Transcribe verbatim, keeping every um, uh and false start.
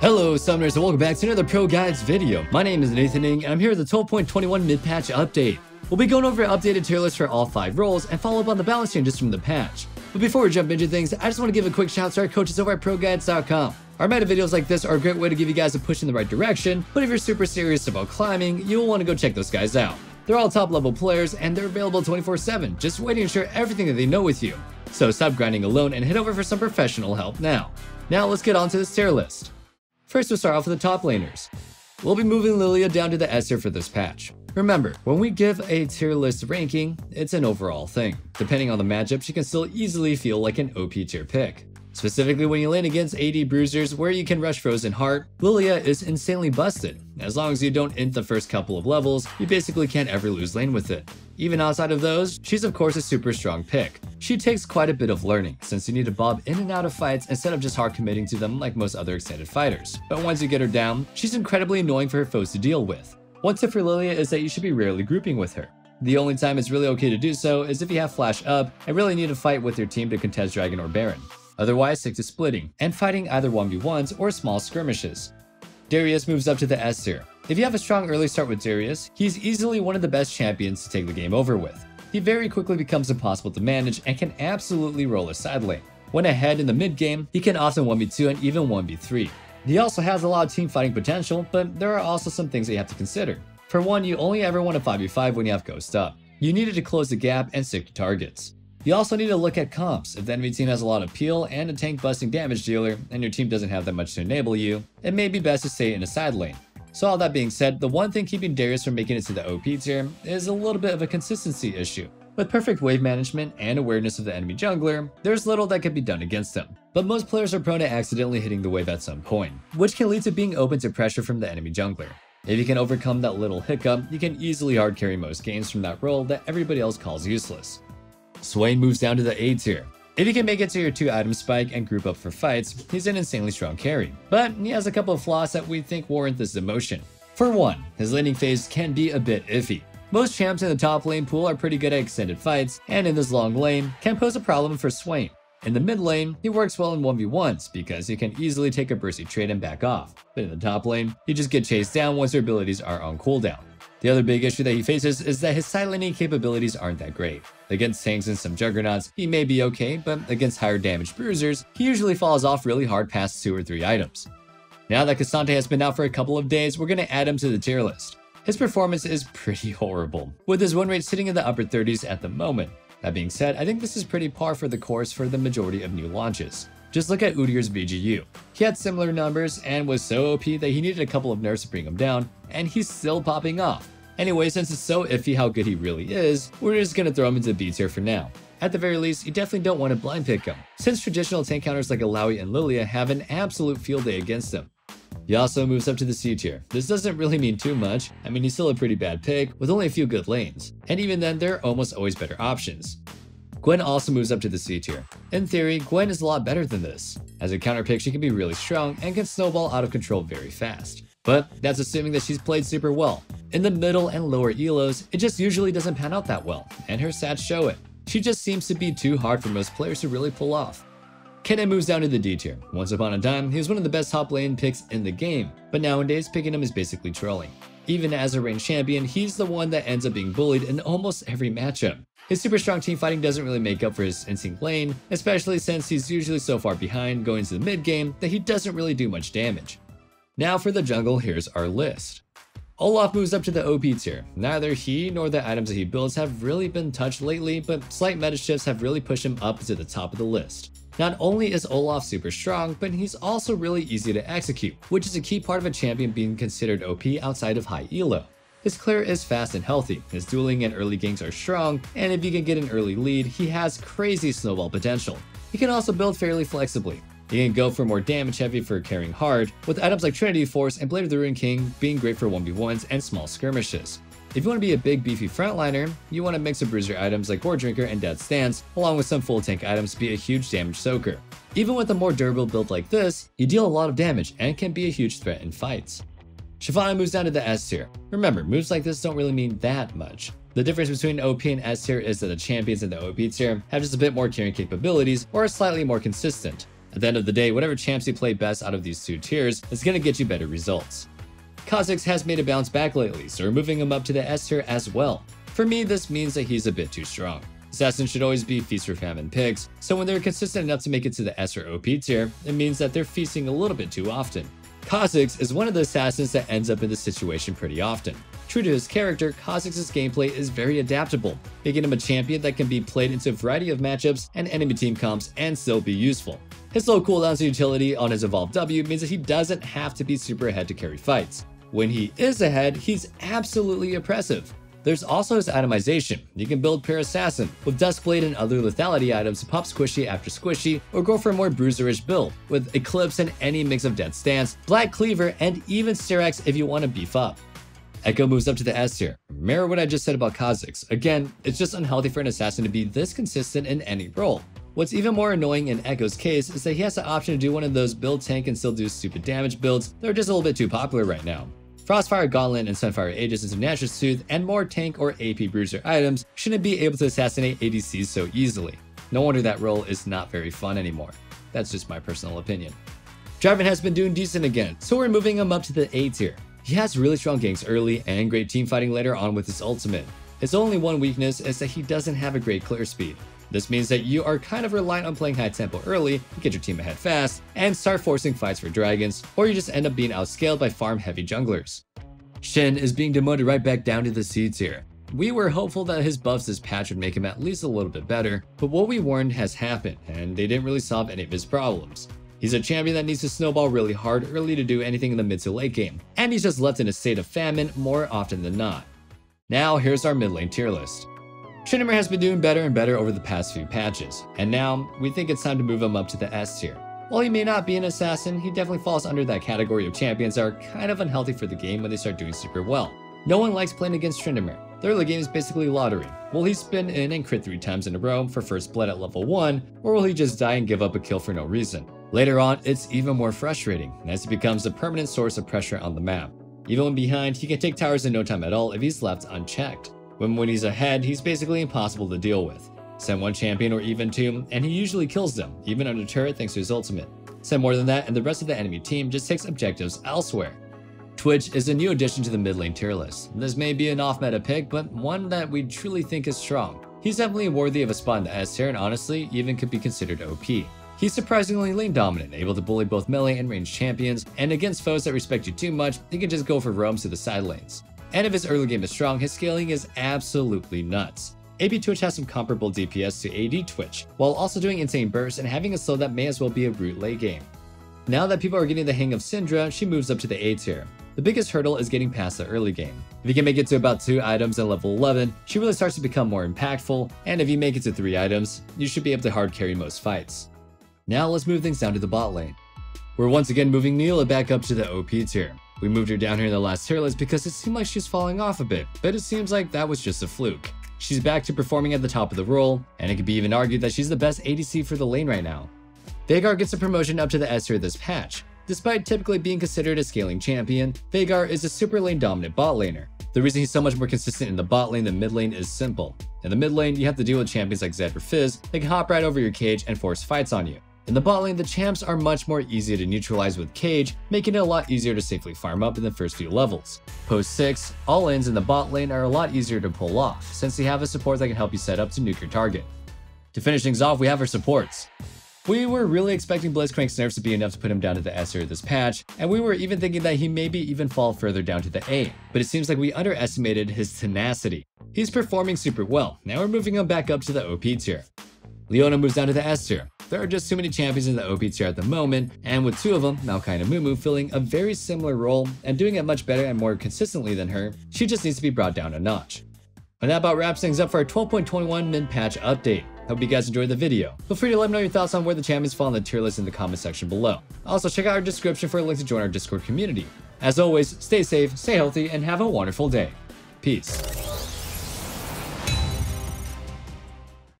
Hello Summoners and welcome back to another Pro Guides video. My name is Nathan Ng and I'm here with the twelve point twenty-one mid-patch update. We'll be going over updated tier lists for all five roles and follow up on the balance changes from the patch. But before we jump into things, I just want to give a quick shout out to our coaches over at pro guides dot com. Our meta videos like this are a great way to give you guys a push in the right direction, but if you're super serious about climbing, you'll want to go check those guys out. They're all top level players and they're available twenty-four seven, just waiting to share everything that they know with you. So stop grinding alone and head over for some professional help now. Now let's get on to this tier list. First, we'll start off with the top laners. We'll be moving Lillia down to the S tier for this patch. Remember, when we give a tier list ranking, it's an overall thing. Depending on the matchup, she can still easily feel like an O P tier pick. Specifically when you lane against A D bruisers where you can rush Frozen Heart, Lillia is insanely busted. As long as you don't int the first couple of levels, you basically can't ever lose lane with it. Even outside of those, she's of course a super strong pick. She takes quite a bit of learning, since you need to bob in and out of fights instead of just hard committing to them like most other extended fighters. But once you get her down, she's incredibly annoying for her foes to deal with. One tip for Lillia is that you should be rarely grouping with her. The only time it's really okay to do so is if you have flash up and really need to fight with your team to contest Dragon or Baron. Otherwise, stick to splitting and fighting either one v ones or small skirmishes. Darius moves up to the S tier. If you have a strong early start with Darius, he's easily one of the best champions to take the game over with. He very quickly becomes impossible to manage and can absolutely roll a side lane. When ahead in the mid game, he can often one v two and even one v three. He also has a lot of team fighting potential, but there are also some things that you have to consider. For one, you only ever want to five v five when you have Ghost up. You needed to close the gap and stick to targets. You also need to look at comps. If the enemy team has a lot of peel and a tank busting damage dealer, and your team doesn't have that much to enable you, it may be best to stay in a side lane. So all that being said, the one thing keeping Darius from making it to the O P tier is a little bit of a consistency issue. With perfect wave management and awareness of the enemy jungler, there's little that can be done against him. But most players are prone to accidentally hitting the wave at some point, which can lead to being open to pressure from the enemy jungler. If you can overcome that little hiccup, you can easily hard carry most games from that role that everybody else calls useless. Swain moves down to the A tier. If he can make it to your two item spike and group up for fights, he's an insanely strong carry, but he has a couple of flaws that we think warrant this demotion. For one, his laning phase can be a bit iffy. Most champs in the top lane pool are pretty good at extended fights, and in this long lane can pose a problem for Swain. In the mid lane, he works well in one v ones because he can easily take a bursty trade and back off, but in the top lane, you just get chased down once your abilities are on cooldown. The other big issue that he faces is that his side laning capabilities aren't that great. Against tanks and some juggernauts, he may be okay, but against higher damage bruisers, he usually falls off really hard past two or three items. Now that Kassante has been out for a couple of days, we're going to add him to the tier list. His performance is pretty horrible, with his win rate sitting in the upper thirties at the moment. That being said, I think this is pretty par for the course for the majority of new launches. Just look at Udir's V G U. He had similar numbers and was so O P that he needed a couple of nerfs to bring him down, and he's still popping off. Anyway, since it's so iffy how good he really is, we're just gonna throw him into B tier for now. At the very least, you definitely don't want to blind pick him, since traditional tank counters like Illaoi and Lillia have an absolute field day against him. Yasuo moves up to the C tier. This doesn't really mean too much. I mean, he's still a pretty bad pick with only a few good lanes, and even then there are almost always better options. Gwen also moves up to the C tier. In theory, Gwen is a lot better than this. As a counter pick, she can be really strong and can snowball out of control very fast. But that's assuming that she's played super well. In the middle and lower elos, it just usually doesn't pan out that well, and her stats show it. She just seems to be too hard for most players to really pull off. Kennen moves down to the D tier. Once upon a time, he was one of the best top lane picks in the game, but nowadays picking him is basically trolling. Even as a ranged champion, he's the one that ends up being bullied in almost every matchup. His super strong team fighting doesn't really make up for his instinct lane, especially since he's usually so far behind going to the mid game that he doesn't really do much damage. Now for the jungle, here's our list. Olaf moves up to the O P tier. Neither he nor the items that he builds have really been touched lately, but slight meta shifts have really pushed him up to the top of the list. Not only is Olaf super strong, but he's also really easy to execute, which is a key part of a champion being considered O P outside of high elo. His clear is fast and healthy, his dueling and early ganks are strong, and if you can get an early lead, he has crazy snowball potential. He can also build fairly flexibly. He can go for more damage heavy for carrying hard, with items like Trinity Force and Blade of the Ruined King being great for one v ones and small skirmishes. If you want to be a big beefy frontliner, you want to mix up bruiser items like Gore Drinker and Death's Dance, along with some full tank items to be a huge damage soaker. Even with a more durable build like this, you deal a lot of damage and can be a huge threat in fights. Shyvana moves down to the S tier. Remember, moves like this don't really mean that much. The difference between O P and S tier is that the champions in the O P tier have just a bit more carrying capabilities or are slightly more consistent. At the end of the day, whatever champs you play best out of these two tiers is going to get you better results. Kha'Zix has made a bounce back lately, so we're moving him up to the S tier as well. For me, this means that he's a bit too strong. Assassins should always be feast or famine picks, so when they're consistent enough to make it to the S or O P tier, it means that they're feasting a little bit too often. Kha'Zix is one of the assassins that ends up in this situation pretty often. True to his character, Kha'Zix's gameplay is very adaptable, making him a champion that can be played into a variety of matchups and enemy team comps and still be useful. His low cooldowns and utility on his evolved W means that he doesn't have to be super ahead to carry fights. When he is ahead, he's absolutely oppressive. There's also his itemization. You can build Pure Assassin with Duskblade and other lethality items to pop squishy after squishy, or go for a more bruiserish build with Eclipse and any mix of Death's Dance, Black Cleaver, and even Sterak's if you want to beef up. Ekko moves up to the S tier. Mirror what I just said about Kha'Zix. Again, it's just unhealthy for an assassin to be this consistent in any role. What's even more annoying in Ekko's case is that he has the option to do one of those build tank and still do stupid damage builds that are just a little bit too popular right now. Frostfire Gauntlet and Sunfire Aegis into Nash's Tooth and more tank or A P bruiser items shouldn't be able to assassinate A D Cs so easily. No wonder that role is not very fun anymore. That's just my personal opinion. Draven has been doing decent again, so we're moving him up to the A tier. He has really strong ganks early and great teamfighting later on with his ultimate. His only one weakness is that he doesn't have a great clear speed. This means that you are kind of reliant on playing high tempo early to get your team ahead fast and start forcing fights for dragons, or you just end up being outscaled by farm heavy junglers. Shen is being demoted right back down to the C tier. We were hopeful that his buffs this patch would make him at least a little bit better, but what we warned has happened and they didn't really solve any of his problems. He's a champion that needs to snowball really hard early to do anything in the mid to late game, and he's just left in a state of famine more often than not. Now here's our mid lane tier list. Tryndamere has been doing better and better over the past few patches, and now we think it's time to move him up to the S tier. While he may not be an assassin, he definitely falls under that category of champions that are kind of unhealthy for the game when they start doing super well. No one likes playing against Tryndamere. The early game is basically lottery. Will he spin in and crit three times in a row for first blood at level one, or will he just die and give up a kill for no reason? Later on, it's even more frustrating as he becomes a permanent source of pressure on the map. Even when behind, he can take towers in no time at all if he's left unchecked. When, when he's ahead, he's basically impossible to deal with. Send one champion or even two, and he usually kills them, even under turret thanks to his ultimate. Send more than that, and the rest of the enemy team just takes objectives elsewhere. Twitch is a new addition to the mid lane tier list. This may be an off-meta pick, but one that we truly think is strong. He's definitely worthy of a spot in the S tier, and honestly, even could be considered O P. He's surprisingly lane dominant, able to bully both melee and ranged champions, and against foes that respect you too much, he can just go for roams to the side lanes. And if his early game is strong, his scaling is absolutely nuts. A P Twitch has some comparable D P S to A D Twitch, while also doing insane bursts and having a slow that may as well be a brute late game. Now that people are getting the hang of Syndra, she moves up to the A tier. The biggest hurdle is getting past the early game. If you can make it to about two items at level eleven, she really starts to become more impactful, and if you make it to three items, you should be able to hard carry most fights. Now let's move things down to the bot lane. We're once again moving Nilah back up to the O P tier. We moved her down here in the last tier list because it seemed like she was falling off a bit, but it seems like that was just a fluke. She's back to performing at the top of the role, and it could be even argued that she's the best A D C for the lane right now. Veigar gets a promotion up to the S tier this patch. Despite typically being considered a scaling champion, Veigar is a super lane dominant bot laner. The reason he's so much more consistent in the bot lane than mid lane is simple. In the mid lane, you have to deal with champions like Zed or Fizz that can hop right over your cage and force fights on you. In the bot lane, the champs are much more easy to neutralize with Cage, making it a lot easier to safely farm up in the first few levels. Post six, all-ins in the bot lane are a lot easier to pull off, since they have a support that can help you set up to nuke your target. To finish things off, we have our supports. We were really expecting Blitzcrank's nerfs to be enough to put him down to the S tier this patch, and we were even thinking that he maybe even fall further down to the A, but it seems like we underestimated his tenacity. He's performing super well, now we're moving him back up to the O P tier. Leona moves down to the S tier. There are just too many champions in the O P tier at the moment, and with two of them, Maokai and Amumu filling a very similar role and doing it much better and more consistently than her, she just needs to be brought down a notch. And that about wraps things up for our twelve point twenty-one mid-patch update. Hope you guys enjoyed the video. Feel free to let me know your thoughts on where the champions fall on the tier list in the comment section below. Also, check out our description for a link to join our Discord community. As always, stay safe, stay healthy, and have a wonderful day. Peace.